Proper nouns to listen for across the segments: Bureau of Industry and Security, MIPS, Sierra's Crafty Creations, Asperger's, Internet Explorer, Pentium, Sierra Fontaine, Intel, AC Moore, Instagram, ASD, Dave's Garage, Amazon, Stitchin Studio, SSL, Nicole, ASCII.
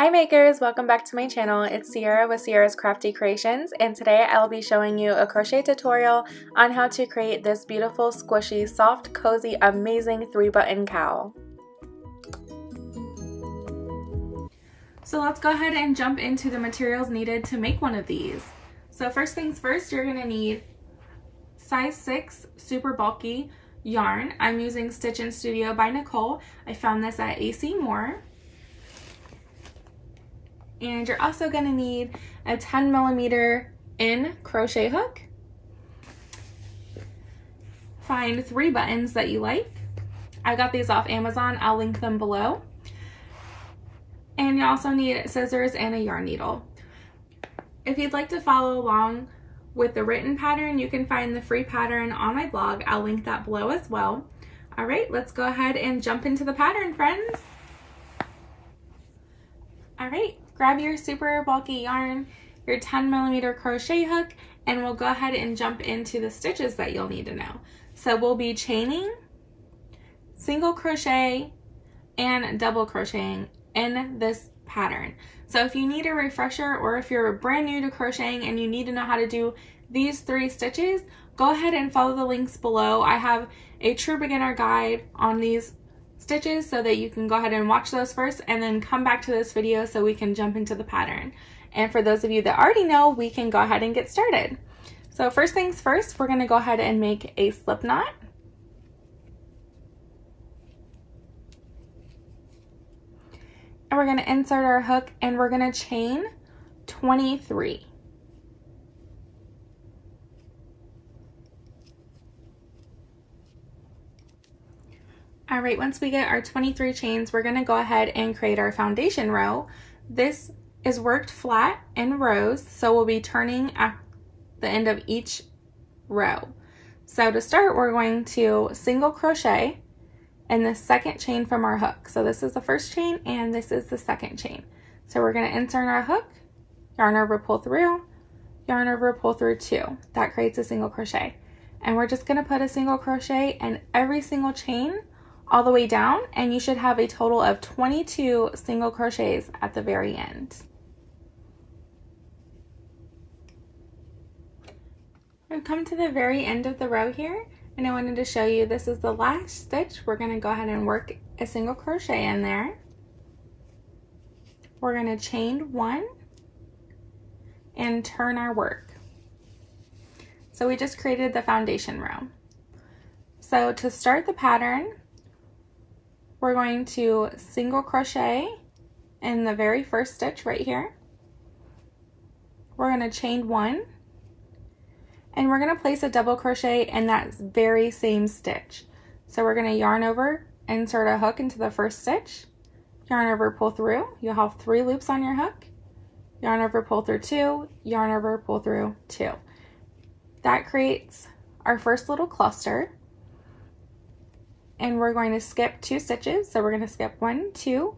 Hi makers, welcome back to my channel. It's Sierra with Sierra's Crafty Creations, and today I'll be showing you a crochet tutorial on how to create this beautiful, squishy, soft, cozy, amazing 3-button cowl. So let's go ahead and jump into the materials needed to make one of these. So first things first, you're going to need size 6 super bulky yarn. I'm using Stitchin Studio by Nicole. I found this at AC Moore. And you're also going to need a 10mm in crochet hook. Find 3 buttons that you like. I got these off Amazon. I'll link them below. And you also need scissors and a yarn needle. If you'd like to follow along with the written pattern, you can find the free pattern on my blog. I'll link that below as well. All right, let's go ahead and jump into the pattern, friends. All right. Grab your super bulky yarn, your 10mm crochet hook, and we'll go ahead and jump into the stitches that you'll need to know. So we'll be chaining, single crochet, and double crocheting in this pattern. So if you need a refresher or if you're brand new to crocheting and you need to know how to do these 3 stitches, go ahead and follow the links below. I have a true beginner guide on these stitches so that you can go ahead and watch those first and then come back to this video so we can jump into the pattern. And for those of you that already know, we can go ahead and get started. So first things first, we're going to go ahead and make a slip knot. And we're going to insert our hook and we're going to chain 23. All right, once we get our 23 chains, we're gonna go ahead and create our foundation row. This is worked flat in rows, so we'll be turning at the end of each row. So to start, we're going to single crochet in the second chain from our hook. So this is the first chain and this is the second chain. So we're gonna insert our hook, yarn over, pull through, yarn over, pull through 2. That creates a single crochet. And we're just gonna put a single crochet in every single chain all the way down, and you should have a total of 22 single crochets at the very end. We've come to the very end of the row here, and I wanted to show you this is the last stitch. We're going to go ahead and work a single crochet in there. We're going to chain 1 and turn our work. So we just created the foundation row. So to start the pattern, we're going to single crochet in the very first stitch right here. We're going to chain 1 and we're going to place a double crochet in that very same stitch. So we're going to yarn over, insert a hook into the first stitch, yarn over, pull through. You'll have 3 loops on your hook, yarn over, pull through 2, yarn over, pull through 2. That creates our first little cluster. And we're going to skip 2 stitches. So we're going to skip 1, 2,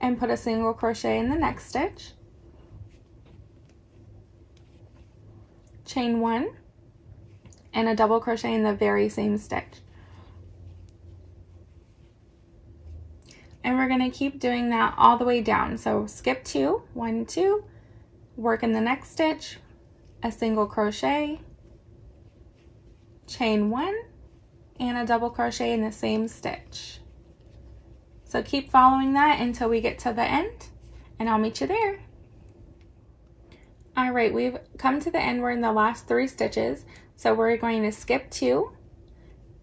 and put a single crochet in the next stitch. Chain 1 and a double crochet in the very same stitch. And we're going to keep doing that all the way down. So skip 2, 1, 2, work in the next stitch, a single crochet, chain 1, and a double crochet in the same stitch. So keep following that until we get to the end, and I'll meet you there. All right, we've come to the end. We're in the last 3 stitches. So we're going to skip 2,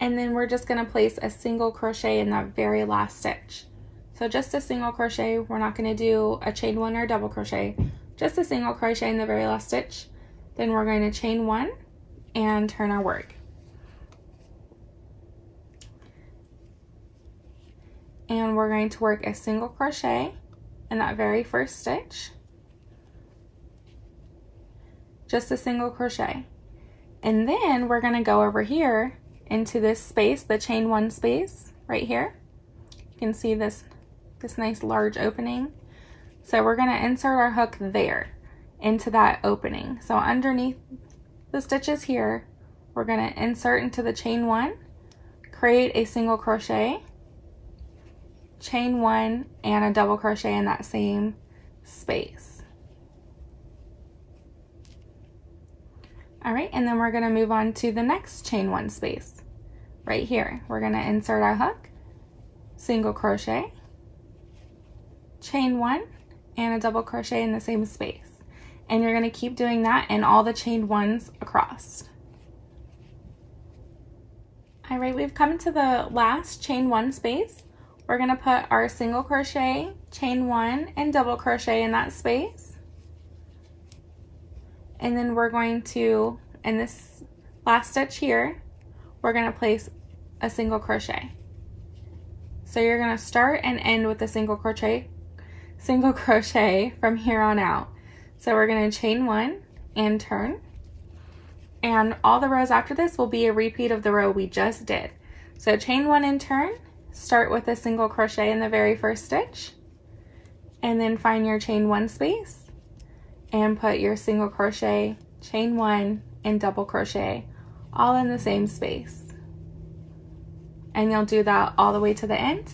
and then we're just gonna place a single crochet in that very last stitch. So just a single crochet. We're not gonna do a chain 1 or a double crochet, just a single crochet in the very last stitch. Then we're going to chain 1 and turn our work. And we're going to work a single crochet in that very first stitch, just a single crochet. And then we're going to go over here into this space, the chain 1 space right here. You can see this nice large opening. So we're going to insert our hook there into that opening. So underneath the stitches here, we're going to insert into the chain 1, create a single crochet, chain one and a double crochet in that same space. All right, and then we're going to move on to the next chain one space right here. We're going to insert our hook, single crochet, chain one and a double crochet in the same space. And you're going to keep doing that and all the chain ones across. All right, we've come to the last chain one space. We're going to put our single crochet, chain one, and double crochet in that space. And then we're going to, in this last stitch here, we're going to place a single crochet. So you're going to start and end with a single crochet from here on out. So we're going to chain one and turn. And all the rows after this will be a repeat of the row we just did. So chain one and turn, start with a single crochet in the very first stitch, and then find your chain one space and put your single crochet, chain one, and double crochet all in the same space. And you'll do that all the way to the end,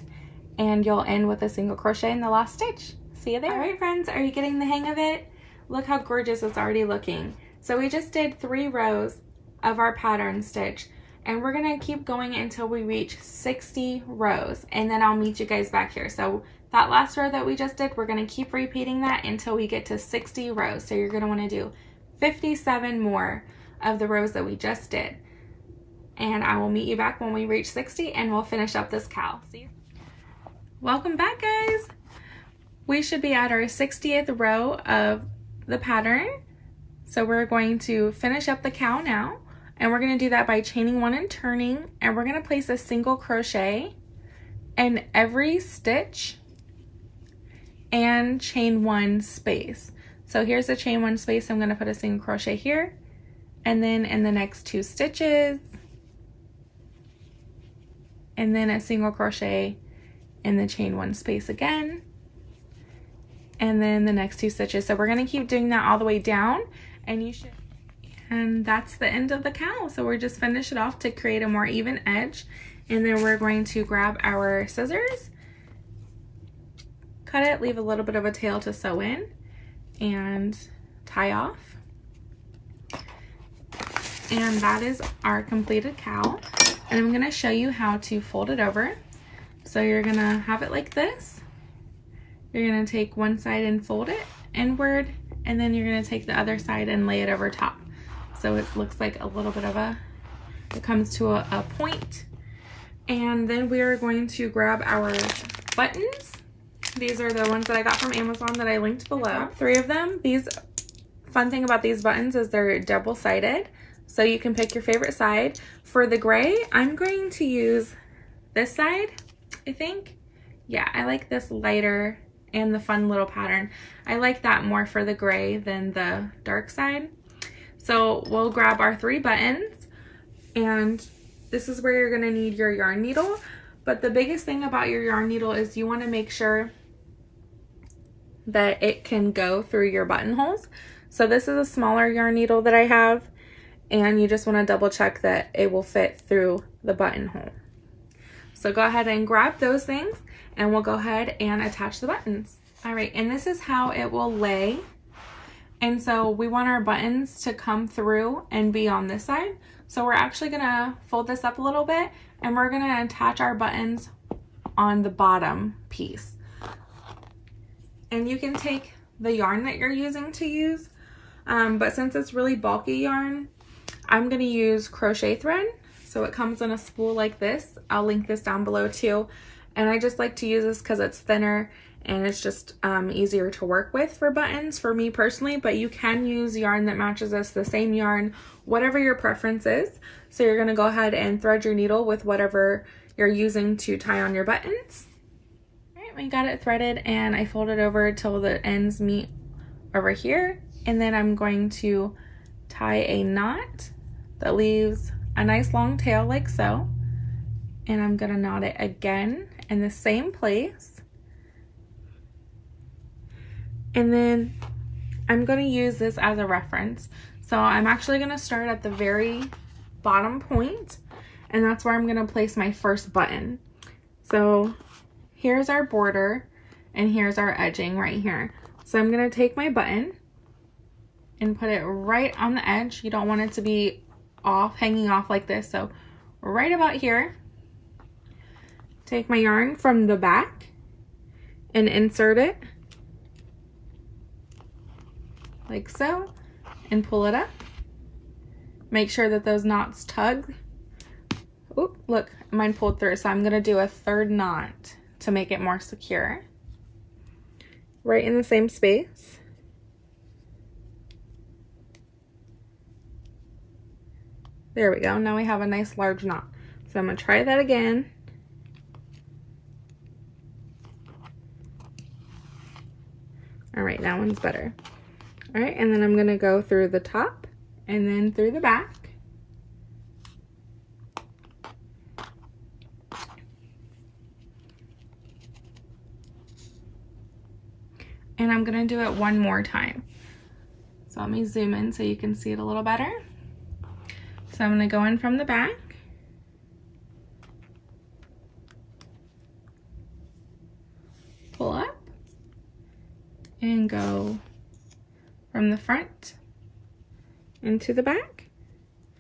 and you'll end with a single crochet in the last stitch. See you there. All right, friends, are you getting the hang of it? Look how gorgeous it's already looking. So we just did 3 rows of our pattern stitch, and we're gonna keep going until we reach 60 rows, and then I'll meet you guys back here. So that last row that we just did, we're gonna keep repeating that until we get to 60 rows. So you're gonna wanna do 57 more of the rows that we just did. And I will meet you back when we reach 60 and we'll finish up this cow. See you. Welcome back, guys. We should be at our 60th row of the pattern. So we're going to finish up the cow now, and we're going to do that by chaining one and turning, and we're going to place a single crochet in every stitch and chain one space. So here's the chain one space. I'm going to put a single crochet here, and then in the next 2 stitches, and then a single crochet in the chain one space again, and then the next 2 stitches. So we're going to keep doing that all the way down. And you should, and that's the end of the cowl. So we're just finish it off to create a more even edge, and then we're going to grab our scissors, cut it, leave a little bit of a tail to sew in, and tie off. And that is our completed cowl. And I'm going to show you how to fold it over. So you're going to have it like this. You're going to take one side and fold it inward, and then you're going to take the other side and lay it over top. So it looks like a little bit of a, it comes to a point. And then we are going to grab our buttons. These are the ones that I got from Amazon that I linked below. 3 of them. These, fun thing about these buttons is they're double-sided. So you can pick your favorite side. For the gray, I'm going to use this side, I think. Yeah, I like this lighter and the fun little pattern. I like that more for the gray than the dark side. So we'll grab our 3 buttons, and this is where you're going to need your yarn needle. But the biggest thing about your yarn needle is you want to make sure that it can go through your buttonholes. So this is a smaller yarn needle that I have, and you just want to double check that it will fit through the buttonhole. So go ahead and grab those things, and we'll go ahead and attach the buttons. All right, and this is how it will lay. And so we want our buttons to come through and be on this side. So we're actually gonna fold this up a little bit, and we're gonna attach our buttons on the bottom piece. And you can take the yarn that you're using to use, but since it's really bulky yarn, I'm gonna use crochet thread. So it comes in a spool like this. I'll link this down below too. And I just like to use this because it's thinner and it's just easier to work with for buttons for me personally, but you can use yarn that matches this, the same yarn, whatever your preference is. So you're gonna go ahead and thread your needle with whatever you're using to tie on your buttons. All right, we got it threaded, and I fold it over till the ends meet over here. And then I'm going to tie a knot that leaves a nice long tail like so. And I'm gonna knot it again in the same place. And then I'm gonna use this as a reference. So I'm actually gonna start at the very bottom point, and that's where I'm gonna place my first button. So here's our border and here's our edging right here. So I'm going to take my button and put it right on the edge. You don't want it to be off, hanging off like this. So right about here, take my yarn from the back and insert it like so and pull it up. Make sure that those knots tug. Oop, look, mine pulled through. So I'm gonna do a third knot to make it more secure. Right in the same space. There we go, now we have a nice large knot. So I'm gonna try that again. All right, that one's better. All right, and then I'm gonna go through the top and then through the back. And I'm gonna do it one more time. So let me zoom in so you can see it a little better. So I'm gonna go in from the back. Pull up. And go from the front into the back.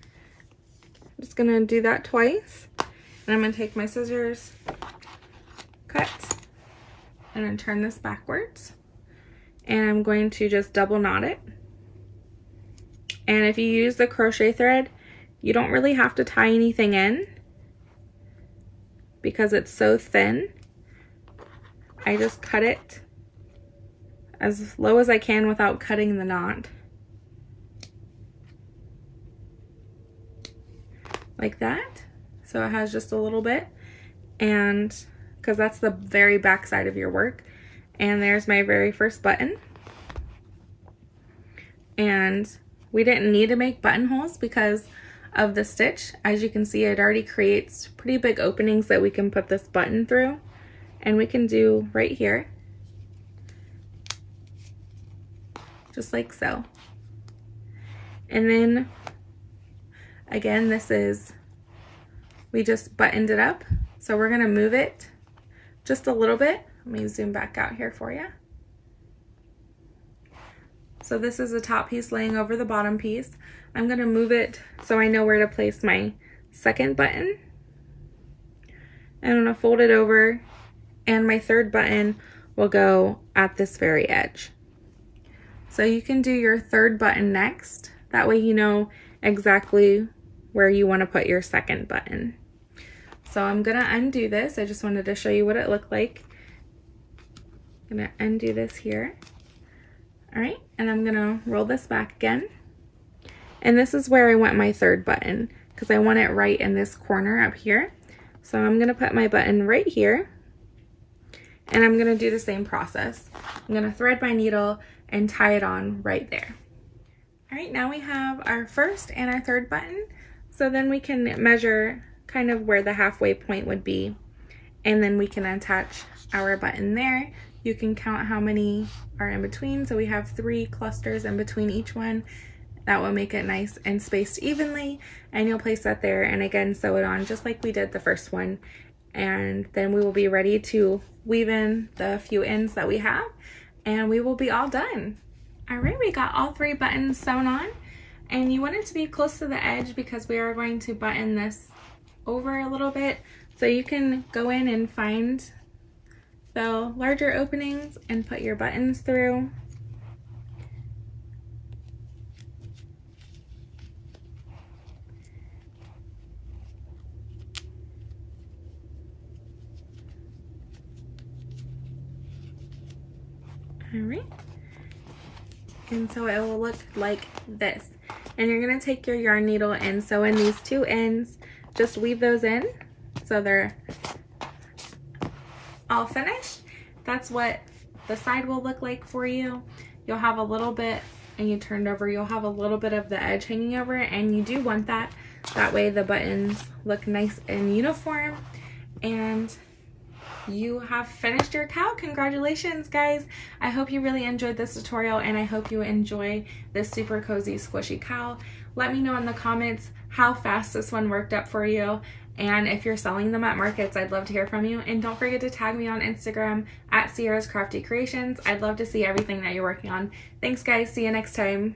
I'm just gonna do that twice. And I'm gonna take my scissors, cut, and then turn this backwards. And I'm going to just double knot it. And if you use the crochet thread, you don't really have to tie anything in because it's so thin. I just cut it as low as I can without cutting the knot. Like that. So it has just a little bit, and because that's the very back side of your work. And there's my very first button. And we didn't need to make buttonholes because of the stitch. As you can see, it already creates pretty big openings that we can put this button through, and we can do right here, just like so. And then again, we just buttoned it up. So we're gonna move it just a little bit. Let me zoom back out here for you. So this is the top piece laying over the bottom piece. I'm gonna move it so I know where to place my second button. And I'm gonna fold it over, and my third button will go at this very edge. So you can do your third button next. That way you know exactly where you wanna put your second button. So I'm gonna undo this. I just wanted to show you what it looked like. I'm gonna undo this here. All right, and I'm gonna roll this back again. And this is where I want my third button because I want it right in this corner up here. So I'm gonna put my button right here, and I'm gonna do the same process. I'm gonna thread my needle and tie it on right there. All right, now we have our first and our third button. So then we can measure kind of where the halfway point would be, and then we can attach our button there. You can count how many are in between. So we have 3 clusters in between each one. That will make it nice and spaced evenly. And you'll place that there, and again, sew it on just like we did the first one. And then we will be ready to weave in the few ends that we have, and we will be all done. All right, we got all 3 buttons sewn on, and you want it to be close to the edge because we are going to button this over a little bit. So you can go in and find the larger openings and put your buttons through. All right, and so it will look like this. And you're gonna take your yarn needle and sew in these 2 ends. Just weave those in so they're all finished. That's what the side will look like for you. You'll have a little bit, and you turned over, you'll have a little bit of the edge hanging over it, and you do want that. That way the buttons look nice and uniform, and you have finished your cow. Congratulations, guys. I hope you really enjoyed this tutorial, and I hope you enjoy this super cozy squishy cow. Let me know in the comments how fast this one worked up for you, And if you're selling them at markets, I'd love to hear from you. And don't forget to tag me on Instagram @Sierra's Crafty Creations. I'd love to see everything that you're working on. Thanks guys, see you next time.